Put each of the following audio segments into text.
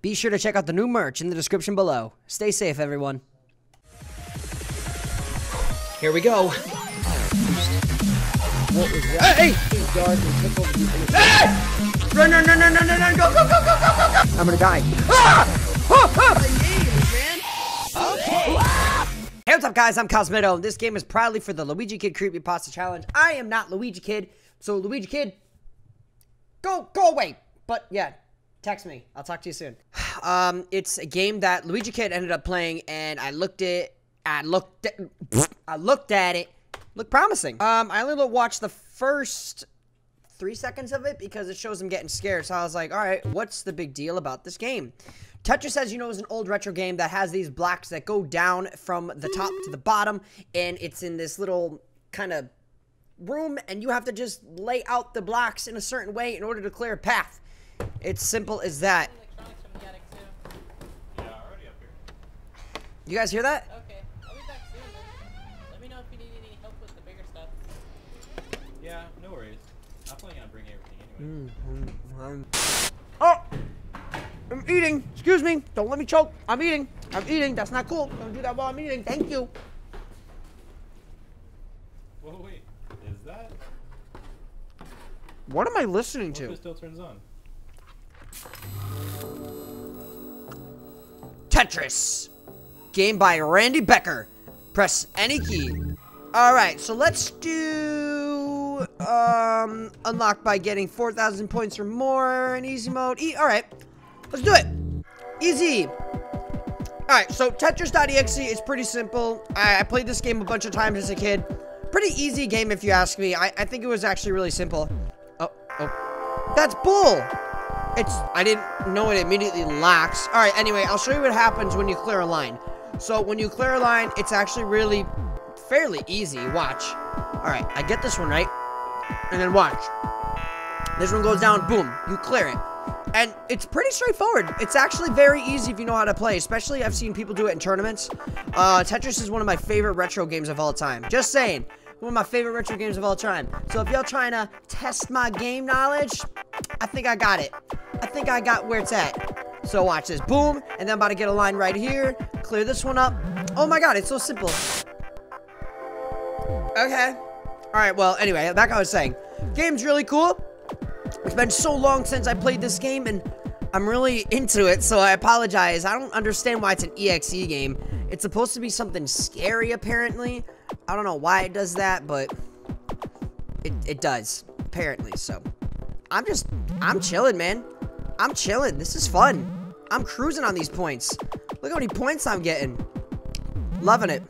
Be sure to check out the new merch in the description below. Stay safe, everyone. Here we go. What was that? Hey! Hey! Run, run, run, run, run, run, run, go, go, go, go, go, go, go! I'm gonna die. Ah! Ah! Ah! Okay. Ah! Hey, what's up, guys? I'm Cosmitto. This game is proudly for the Luigi Kid Creepy Pasta Challenge. I am not Luigi Kid, so Luigi Kid, go away. But yeah, text me. I'll talk to you soon. It's a game that Luigi Kid ended up playing, and I looked at it. Looked promising. I only watched the first 3 seconds of it because it shows him getting scared. So I was like, all right, what's the big deal about this game? Tetris, as you know, is an old retro game that has these blocks that go down from the top to the bottom. And it's in this little kind of room. And you have to just lay out the blocks in a certain way in order to clear a path. It's simple as that. Yeah, already up here. You guys hear that? Okay. Yeah, no worries. I'm planning on bringing everything anyway. Oh! I'm eating! Excuse me! Don't let me choke! I'm eating! I'm eating! That's not cool! Don't do that while I'm eating! Thank you! Whoa, wait. Is that... What am I listening to? What if it still turns on? Tetris! Game by Randy Becker. Press any key. Alright, so let's do... unlock by getting 4,000 points or more in easy mode. Alright, let's do it. Easy. Alright, so Tetris.exe is pretty simple. I played this game a bunch of times as a kid. Pretty easy game if you ask me. I think it was actually really simple. Oh. That's bull. I didn't know it immediately locks. Alright, anyway, I'll show you what happens when you clear a line. So when you clear a line, it's actually really fairly easy. Watch. Alright, I get this one right. And then watch. This one goes down, boom, you clear it. And it's pretty straightforward. It's actually very easy if you know how to play, especially I've seen people do it in tournaments. Tetris is one of my favorite retro games of all time. Just saying, one of my favorite retro games of all time. So if y'all trying to test my game knowledge, I think I got it. I think I got where it's at. So watch this, boom, and then I'm about to get a line right here, clear this one up. Oh my God, it's so simple. Okay. Alright, well, anyway, back I was saying. Game's really cool. It's been so long since I played this game, and I'm really into it, so I apologize. I don't understand why it's an EXE game. It's supposed to be something scary, apparently. I don't know why it does that, but it does, apparently, so. I'm chilling, man. I'm chilling. This is fun. I'm cruising on these points. Look how many points I'm getting. Loving it.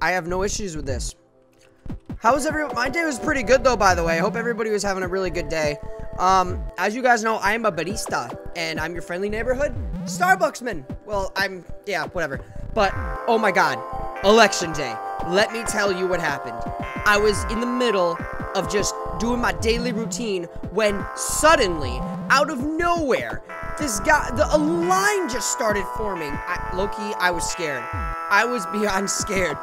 I have no issues with this. How was everyone? My day was pretty good, though, by the way. I hope everybody was having a really good day. As you guys know, I am a barista, and I'm your friendly neighborhood Starbucksman. Well, yeah, whatever. But, oh my God, election day. Let me tell you what happened. I was in the middle of just doing my daily routine when suddenly, out of nowhere, this guy, a line just started forming. Low-key, I was scared. I was beyond scared.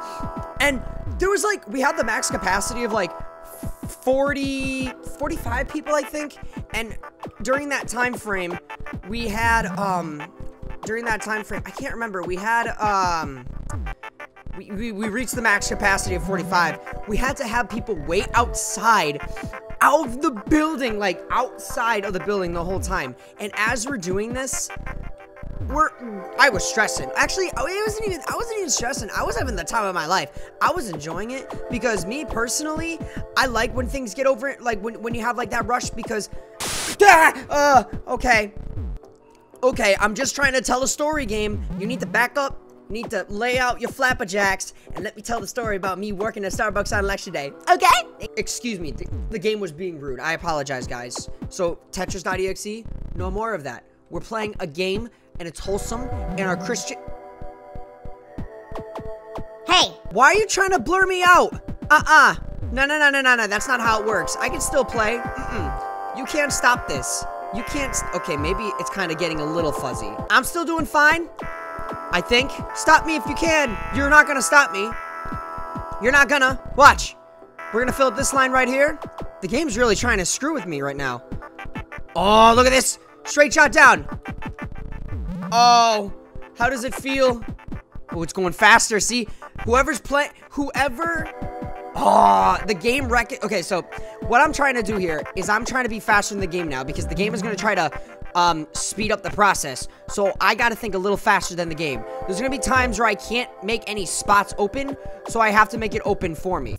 And there was like, we had the max capacity of like 45 people, I think. And during that time frame, we had, I can't remember. We had, we reached the max capacity of 45. We had to have people wait outside, out of the building, like outside of the building the whole time. And as we're doing this, I was stressing. Actually, I wasn't even stressing. I was having the time of my life. I was enjoying it because me personally, I like when things get over it, like when you have like that rush because, okay, I'm just trying to tell a story game. You need to back up, you need to lay out your flapperjacks, and let me tell the story about me working at Starbucks on election day, okay? Excuse me, the game was being rude. I apologize, guys. So Tetris.exe, no more of that. We're playing a game and it's wholesome, and our Christian... Hey! Why are you trying to blur me out? No, that's not how it works. I can still play. You can't stop this. You can't... Okay, maybe it's kind of getting a little fuzzy. I'm still doing fine, I think. Stop me if you can. You're not gonna stop me. You're not gonna. Watch. We're gonna fill up this line right here. The game's really trying to screw with me right now. Oh, look at this. Straight shot down. Oh, how does it feel? Oh, it's going faster. See, whoever. Oh, the game wrecked. Okay, so what I'm trying to do here is I'm trying to be faster in the game now because the game is going to try to speed up the process. So I got to think a little faster than the game. There's going to be times where I can't make any spots open, so I have to make it open for me.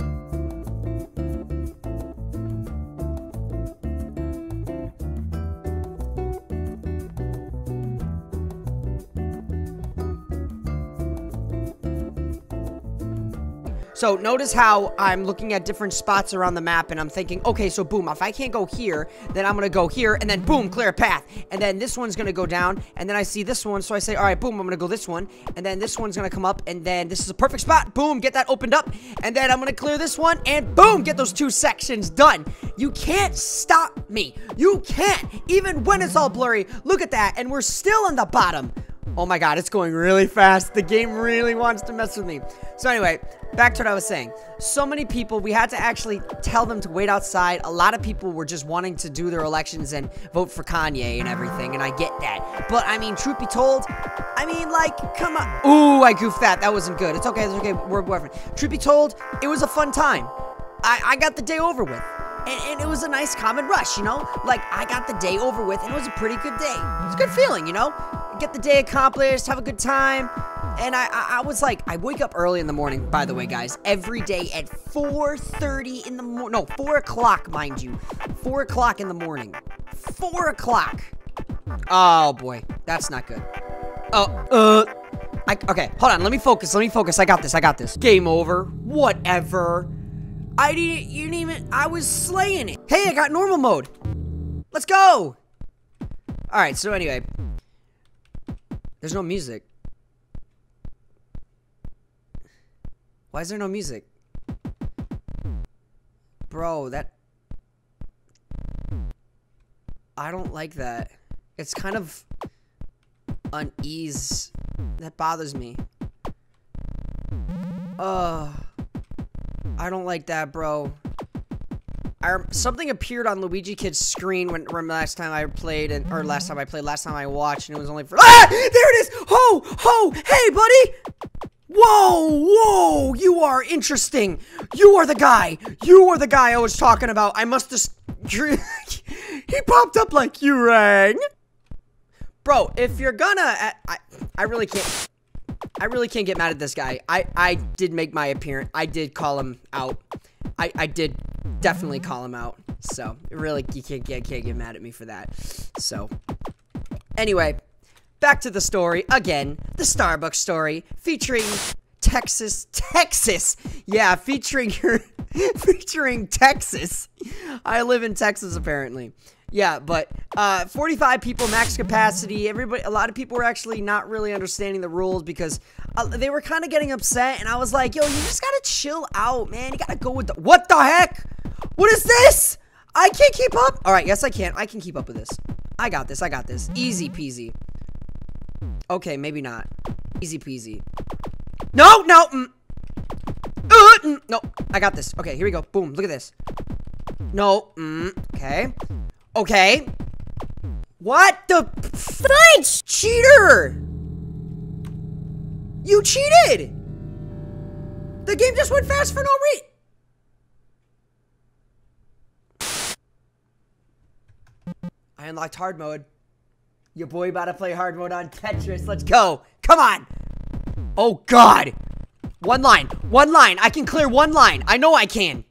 So notice how I'm looking at different spots around the map and I'm thinking, okay, so boom, if I can't go here, then I'm gonna go here and then boom, clear a path. And then this one's gonna go down and then I see this one. So I say, all right, boom, I'm gonna go this one. And then this one's gonna come up and then this is a perfect spot. Boom, get that opened up. And then I'm gonna clear this one and boom, get those two sections done. You can't stop me. You can't, even when it's all blurry. Look at that. And we're still on the bottom. Oh my God, it's going really fast. The game really wants to mess with me. So anyway, back to what I was saying. So many people, we had to actually tell them to wait outside. A lot of people were just wanting to do their elections and vote for Kanye and everything, and I get that. But I mean, truth be told, I mean, like, come on. Ooh, I goofed that. That wasn't good. It's okay, we're boyfriend. Truth be told, it was a fun time. I got the day over with. And it was a nice common rush, you know? Like, I got the day over with, and it was a pretty good day. It's a good feeling, you know? Get the day accomplished, have a good time. And I was like, I wake up early in the morning, by the way, guys, every day at 4:30 in the morning. No, 4 o'clock, mind you. 4 o'clock in the morning. 4 o'clock. Oh, boy. That's not good. Okay, hold on. Let me focus. Let me focus. I got this. I got this. Game over. Whatever. I was slaying it. Hey, I got normal mode. Let's go. All right, so anyway. There's no music. Why is there no music? Bro, that... I don't like that. It's kind of... unease. That bothers me. I don't like that, bro. Something appeared on Luigi Kid's screen when last time I played, last time I watched, and it was only for- Ah! There it is! Ho! Ho! Hey, buddy! Whoa! Whoa! You are interesting! You are the guy! You are the guy I was talking about! I must just- He popped up like, you rang! Bro, if you're gonna- I really can't- get mad at this guy. I did make my appearance. I did call him out. I did definitely call him out. So, really, you can't get mad at me for that. So, anyway, back to the story. Again, the Starbucks story featuring Texas. Yeah, featuring Texas. I live in Texas, apparently. Yeah, but 45 people max capacity. A lot of people were actually not really understanding the rules because they were kind of getting upset. And I was like, yo, you just gotta chill out, man. You gotta go with the, what the heck? What is this? I can't keep up. All right, yes, I can. I can keep up with this. I got this. Easy peasy. Okay, maybe not. Easy peasy. No. No, I got this. Okay, here we go. Boom, look at this. No, okay. Okay. What the fudge? Cheater! You cheated! The game just went fast for no reason. I unlocked hard mode. Your boy about to play hard mode on Tetris. Let's go. Come on. Oh, God. One line. I can clear one line. I know I can.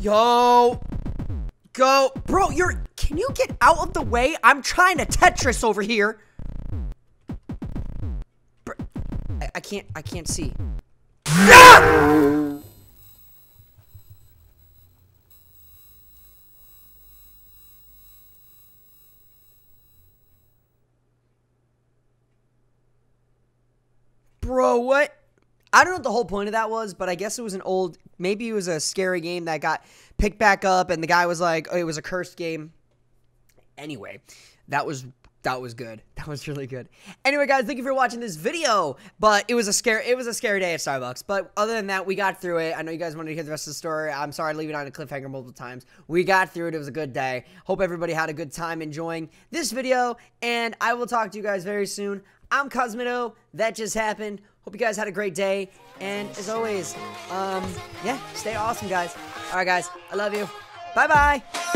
Yo. Go. Bro, can you get out of the way? I'm trying to Tetris over here. Bro, I can't see. Ah! Bro, what? I don't know what the whole point of that was, but I guess it was maybe it was a scary game that got picked back up and the guy was like, oh, it was a cursed game. Anyway, that was That was good. That was really good. Anyway, guys, thank you for watching this video. But it was a scary day at Starbucks. But other than that, we got through it. I know you guys wanted to hear the rest of the story. I'm sorry to leave it on a cliffhanger multiple times. We got through it. It was a good day. Hope everybody had a good time enjoying this video. And I will talk to you guys very soon. I'm Cosmitto. That just happened. Hope you guys had a great day. And as always, yeah, stay awesome, guys. All right, guys. I love you. Bye-bye.